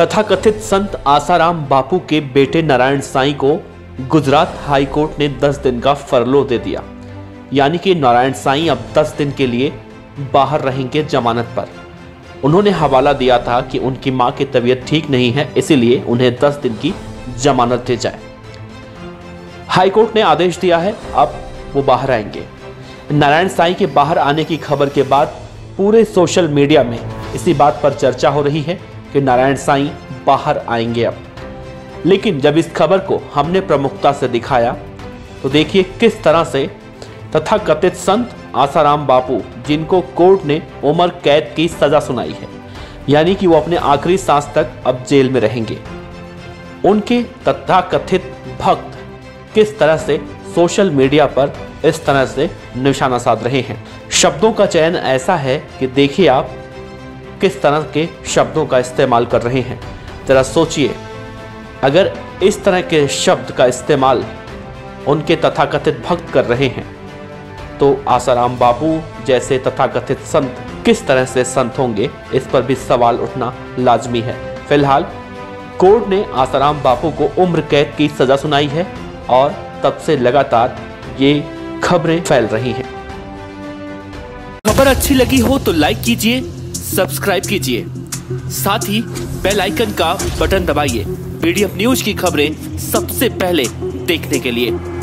तथाकथित संत आसाराम बापू के बेटे नारायण साई को गुजरात हाईकोर्ट ने 10 दिन का फरलो दे दिया। यानी कि नारायण साई अब 10 दिन के लिए बाहर रहेंगे जमानत पर। उन्होंने हवाला दिया था कि उनकी मां की तबीयत ठीक नहीं है, इसीलिए उन्हें 10 दिन की जमानत दी जाए। हाईकोर्ट ने आदेश दिया है, अब वो बाहर आएंगे। नारायण साई के बाहर आने की खबर के बाद पूरे सोशल मीडिया में इसी बात पर चर्चा हो रही है कि नारायण साई बाहर आएंगे अब। लेकिन जब इस खबर को हमने प्रमुखता से दिखाया तो देखिए किस तरह से तथाकथित संत आसाराम बापू, जिनको कोर्ट ने उम्र कैद की सजा सुनाई है, यानी कि वो अपने आखिरी सांस तक अब जेल में रहेंगे, उनके तथाकथित भक्त किस तरह से सोशल मीडिया पर इस तरह से निशाना साध रहे हैं। शब्दों का चयन ऐसा है कि देखिए आप किस तरह के शब्दों का इस्तेमाल कर रहे हैं। जरा सोचिए, अगर इस तरह के शब्द का इस्तेमाल उनके तथाकथित भक्त कर रहे हैं तो आसाराम बापू जैसे तथाकथित संत किस तरह से संत होंगे, इस पर भी सवाल उठना लाजमी है। फिलहाल कोर्ट ने आसाराम बापू को उम्र कैद की सजा सुनाई है और तब से लगातार ये खबरें फैल रही हैं। खबर अच्छी लगी हो तो लाइक कीजिए, सब्सक्राइब कीजिए, साथ ही बेल आइकन का बटन दबाइए। BDF न्यूज की खबरें सबसे पहले देखने के लिए।